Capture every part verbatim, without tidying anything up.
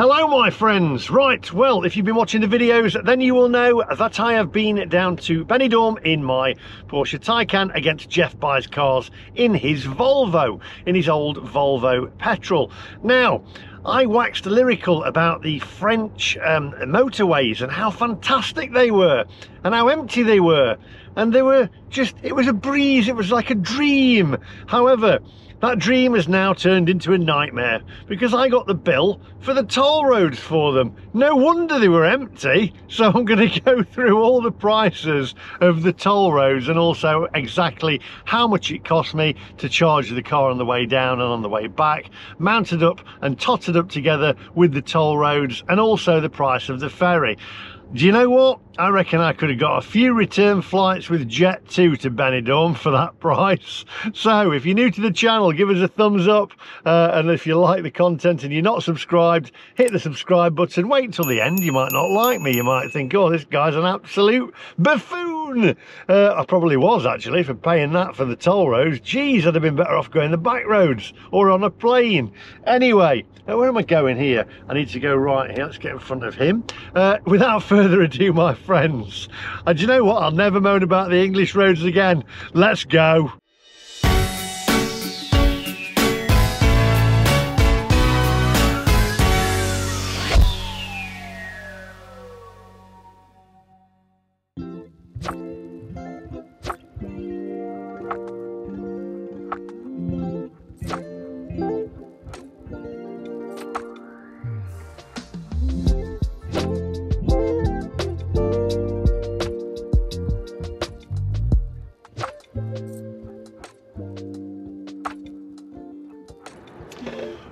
Hello my friends. Right, well, if you've been watching the videos, then you will know that I have been down to Benidorm in my Porsche Taycan against Jeff Byers' cars in his Volvo, in his old Volvo petrol. Now, I waxed lyrical about the French um, motorways and how fantastic they were and how empty they were, and they were just, it was a breeze, it was like a dream. However, that dream has now turned into a nightmare because I got the bill for the toll roads for them. No wonder they were empty. So I'm going to go through all the prices of the toll roads and also exactly how much it cost me to charge the car on the way down and on the way back, mounted up and totted up together with the toll roads, and also the price of the ferry. Do you know what? I reckon I could have got a few return flights with Jet two to Benidorm for that price. So if you're new to the channel, give us a thumbs up, uh, and if you like the content and you're not subscribed, hit the subscribe button. Wait till the end. You might not like me. You might think, oh, this guy's an absolute buffoon. Uh, I probably was, actually, for paying that for the toll roads. Geez, I'd have been better off going the back roads or on a plane. Anyway, where am I going here? I need to go right here. Let's get in front of him. Uh, without further ado, my friends, and you know what, I'll never moan about the English roads again. Let's go.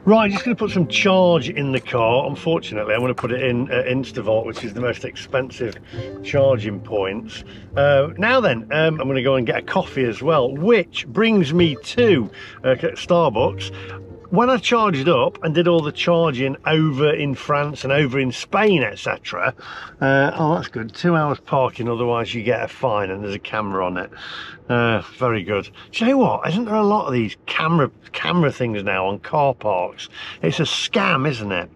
Right, just going to put some charge in the car. Unfortunately, I want to put it in uh, Instavolt, which is the most expensive charging points. Uh, now then, um, I'm going to go and get a coffee as well, which brings me to uh, Starbucks. When I charged up and did all the charging over in France and over in Spain, et cetera. Uh, oh, that's good. Two hours parking, otherwise you get a fine, and there's a camera on it. Uh, very good. Do you know what? Isn't there a lot of these camera camera things now on car parks? It's a scam, isn't it?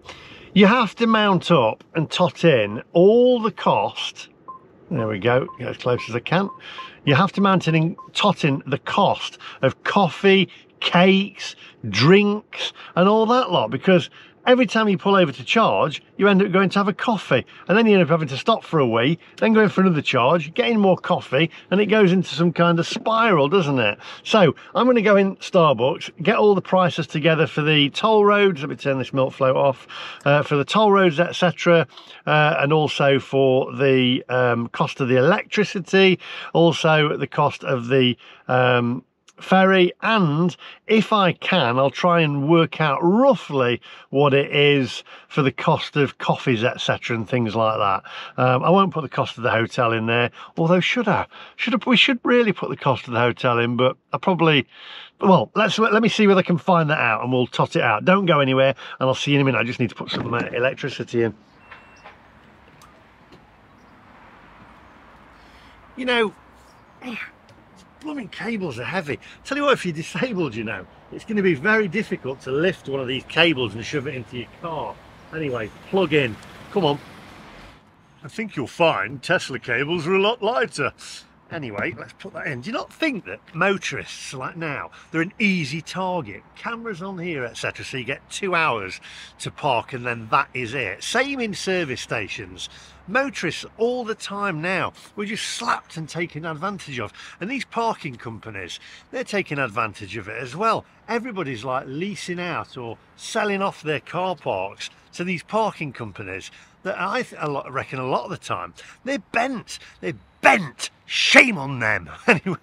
You have to mount up and tot in all the cost. There we go, get as close as I can. You have to mount in and tot in the cost of coffee, cakes, drinks, and all that lot, because every time you pull over to charge, you end up going to have a coffee, and then you end up having to stop for a wee, then going for another charge, getting more coffee, and it goes into some kind of spiral, doesn't it? So I'm going to go in Starbucks, get all the prices together for the toll roads. Let me turn this milk float off. Uh, for the toll roads, et cetera, uh, and also for the um, cost of the electricity, also the cost of the um, ferry, and if I can, I'll try and work out roughly what it is for the cost of coffees, etc., and things like that. um, I won't put the cost of the hotel in there, although should I should have, we should really put the cost of the hotel in, but I probably, well, let's let me see whether I can find that out and we'll tot it out. Don't go anywhere and I'll see you in a minute. I just need to put some electricity in. You know, blooming cables are heavy. Tell you what, if you're disabled, you know, it's going to be very difficult to lift one of these cables and shove it into your car. Anyway, plug in. Come on. I think you'll find Tesla cables are a lot lighter. Anyway, let's put that in. Do you not think that motorists, like now, they're an easy target? Cameras on here, et cetera. So you get two hours to park and then that is it. Same in service stations. Motorists all the time now, we're just slapped and taken advantage of. And these parking companies, they're taking advantage of it as well. Everybody's like leasing out or selling off their car parks to these parking companies that I, th I reckon a lot of the time, they're bent. They're bent. Shame on them. Anyway,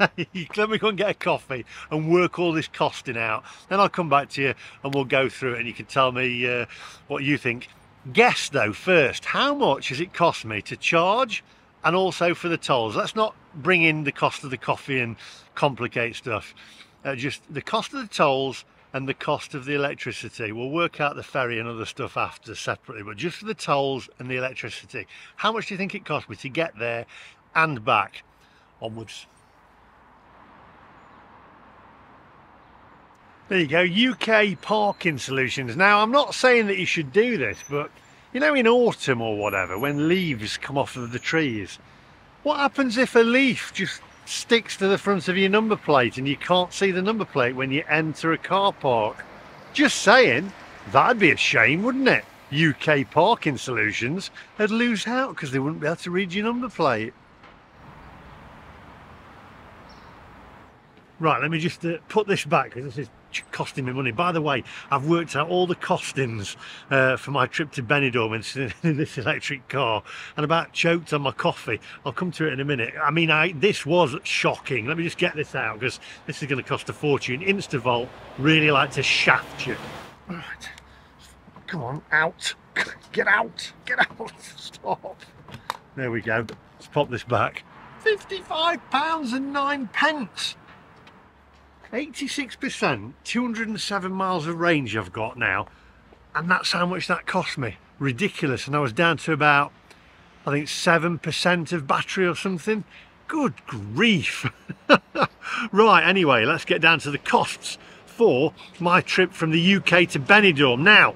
let me go and get a coffee and work all this costing out. Then I'll come back to you and we'll go through it and you can tell me uh, what you think. Guess though first, how much has it cost me to charge and also for the tolls? Let's not bring in the cost of the coffee and complicate stuff. Uh, just the cost of the tolls and the cost of the electricity. We'll work out the ferry and other stuff after separately, but just for the tolls and the electricity, how much do you think it cost me to get there and back? Onwards. There you go, U K parking solutions. Now, I'm not saying that you should do this, but you know, in autumn or whatever, when leaves come off of the trees, what happens if a leaf just sticks to the front of your number plate and you can't see the number plate when you enter a car park? Just saying, that'd be a shame, wouldn't it? U K parking solutions would lose out because they wouldn't be able to read your number plate. Right, let me just uh, put this back because this is costing me money. By the way, I've worked out all the costings uh, for my trip to Benidorm in this electric car and about choked on my coffee. I'll come to it in a minute. I mean, I this was shocking. Let me just get this out because this is going to cost a fortune. Instavolt really like to shaft you. Right, come on, out. Get out, get out, stop. There we go, let's pop this back. fifty-five pounds and nine pence. eighty-six percent, two hundred and seven miles of range I've got now, and that's how much that cost me. Ridiculous. And I was down to about, I think, seven percent of battery or something. Good grief. Right, anyway, let's get down to the costs for my trip from the U K to Benidorm. Now,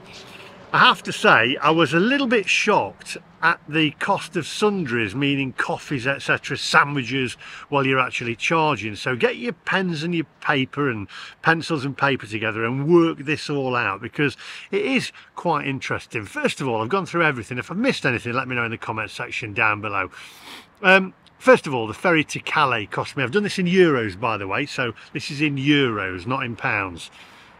I have to say, I was a little bit shocked at the cost of sundries, meaning coffees, et cetera, sandwiches, while you're actually charging. So get your pens and your paper and pencils and paper together and work this all out, because it is quite interesting. First of all, I've gone through everything. If I've missed anything, let me know in the comment section down below. Um, First of all, the ferry to Calais cost me, I've done this in euros, by the way, so this is in euros, not in pounds.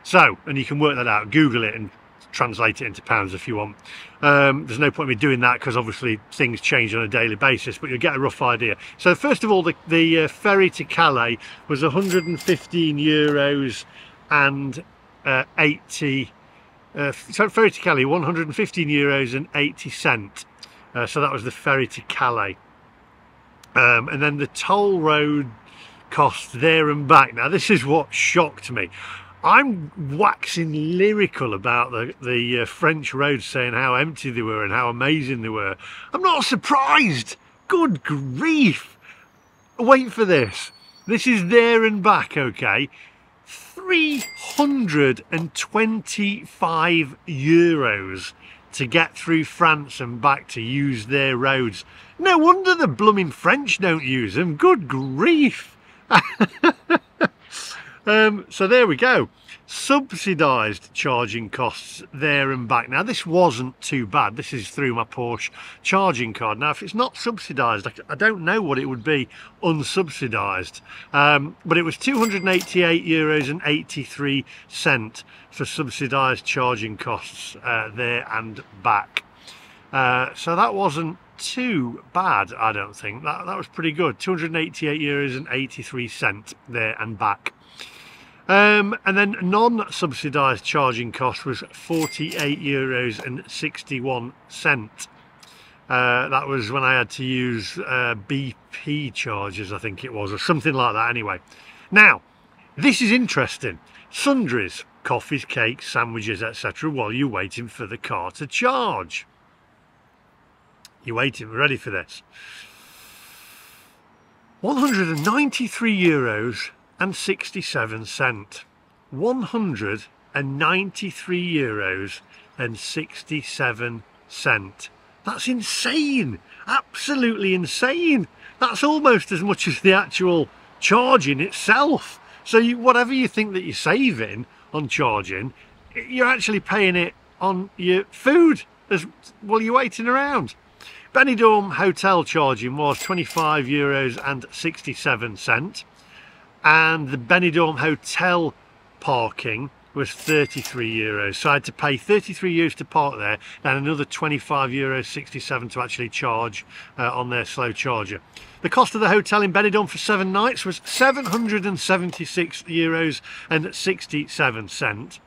So, and you can work that out, Google it and translate it into pounds if you want. Um, there's no point in me doing that because obviously things change on a daily basis, but you'll get a rough idea. So first of all, the, the uh, ferry to Calais was one hundred and fifteen euros and uh, eighty, uh, so ferry to Calais, one hundred and fifteen euros and eighty cent. Uh, so that was the ferry to Calais. Um, and then the toll road cost there and back. Now this is what shocked me. I'm waxing lyrical about the, the uh, French roads, saying how empty they were and how amazing they were. I'm not surprised. Good grief. Wait for this. This is there and back, okay? three hundred and twenty-five euros to get through France and back to use their roads. No wonder the blooming French don't use them. Good grief. Um, so there we go. Subsidised charging costs there and back. Now this wasn't too bad. This is through my Porsche charging card. Now if it's not subsidised, I don't know what it would be unsubsidised. Um, but it was two hundred and eighty-eight euros and eighty-three cent for subsidised charging costs uh, there and back. Uh, so that wasn't too bad, I don't think. That, that was pretty good. two hundred and eighty-eight euros and eighty-three cent there and back. Um, and then non-subsidised charging cost was forty-eight euros and sixty-one cent. Uh, that was when I had to use uh, B P chargers, I think it was, or something like that anyway. Now, this is interesting. Sundries, coffees, cakes, sandwiches, et cetera, while you're waiting for the car to charge. You're waiting, we're ready for this. one hundred and ninety-three euros and sixty-seven cent. one hundred and ninety-three euros and sixty-seven cent. That's insane, absolutely insane. That's almost as much as the actual charging itself. So you, whatever you think that you're saving on charging, you're actually paying it on your food as while you're waiting around. Benidorm hotel charging was twenty-five euros and sixty-seven cent. And the Benidorm hotel parking was thirty-three euros. So I had to pay thirty-three euros to park there and another twenty-five euros sixty-seven to actually charge uh, on their slow charger. The cost of the hotel in Benidorm for seven nights was seven hundred and seventy-six euros and sixty-seven cent.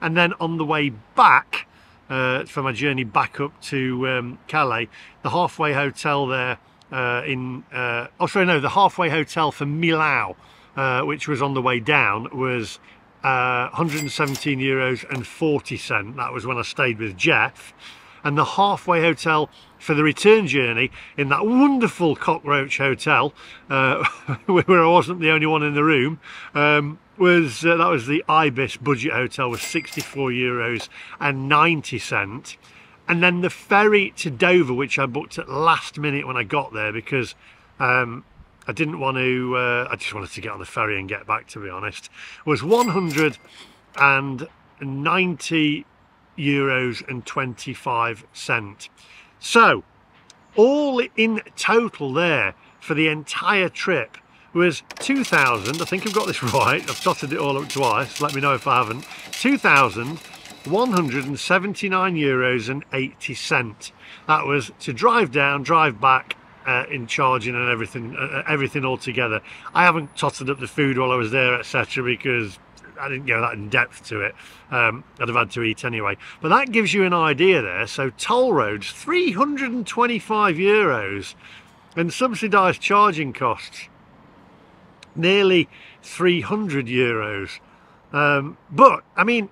And then on the way back, uh, for my journey back up to um, Calais, the halfway hotel there uh, in, uh, oh sorry no, the halfway hotel for Millau, Uh, which was on the way down, was uh, one hundred and seventeen euros and forty cent. That was when I stayed with Jeff. And the halfway hotel for the return journey in that wonderful cockroach hotel, uh, where I wasn't the only one in the room, um, was uh, that was the IBIS budget hotel, was sixty-four euros and ninety cent. And then the ferry to Dover, which I booked at last minute when I got there, because um, I didn't want to, uh, I just wanted to get on the ferry and get back, to be honest, was one hundred ninety euros and twenty-five cent. So all in total there for the entire trip was two thousand, I think I've got this right, I've dotted it all up twice, let me know if I haven't, two thousand one hundred seventy-nine euros and eighty cent. That was to drive down, drive back, uh, in charging and everything, uh, everything all together. I haven't totted up the food while I was there, et cetera, because I didn't go that in depth to it. um, I'd have had to eat anyway, but that gives you an idea there. So toll roads, three hundred twenty-five euros, and subsidised charging costs, nearly three hundred euros. Um, but I mean,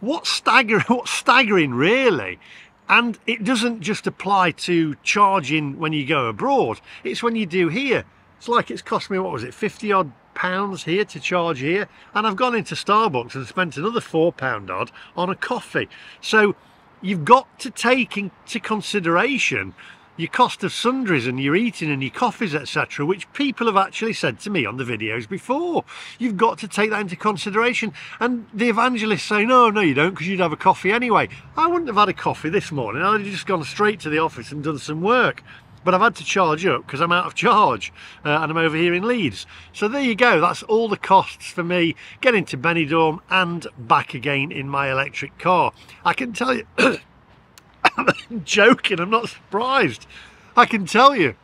what's staggering, what's staggering really, and it doesn't just apply to charging when you go abroad, it's when you do here. It's like it's cost me, what was it, fifty odd pounds here to charge here, and I've gone into Starbucks and spent another four pound odd on a coffee. So you've got to take into consideration your cost of sundries and your eating and your coffees, et cetera, which people have actually said to me on the videos before. You've got to take that into consideration. And the evangelists say, no, no, you don't, because you'd have a coffee anyway. I wouldn't have had a coffee this morning. I'd have just gone straight to the office and done some work. But I've had to charge up because I'm out of charge, uh, and I'm over here in Leeds. So there you go, that's all the costs for me getting to Benidorm and back again in my electric car. I can tell you... I'm joking, I'm not surprised. I can tell you,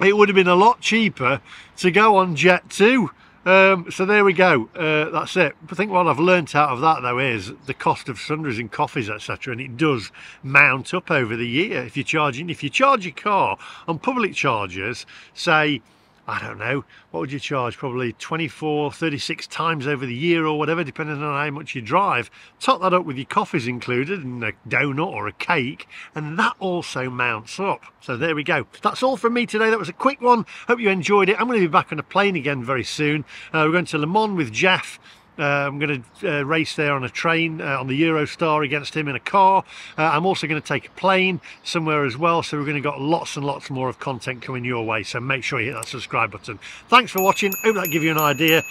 it would have been a lot cheaper to go on Jet two. Um, so there we go, uh, that's it. I think what I've learnt out of that though is the cost of sundries and coffees, et cetera, and it does mount up over the year. If you're charging, if you charge your car on public chargers, say, I don't know, what would you charge? Probably twenty-four, thirty-six times over the year or whatever, depending on how much you drive. Top that up with your coffees included and a donut or a cake, and that also mounts up. So there we go. That's all from me today. That was a quick one. Hope you enjoyed it. I'm going to be back on a plane again very soon. Uh, we're going to Le Mans with Jeff. Uh, I'm going to uh, race there on a train, uh, on the Eurostar against him in a car. Uh, I'm also going to take a plane somewhere as well, so we're going to got lots and lots more of content coming your way, so make sure you hit that subscribe button. Thanks for watching, hope that gave you an idea.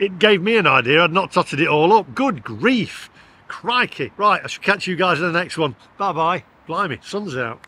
It gave me an idea, I'd not totted it all up. Good grief, crikey. Right, I shall catch you guys in the next one. Bye-bye. Blimey, sun's out.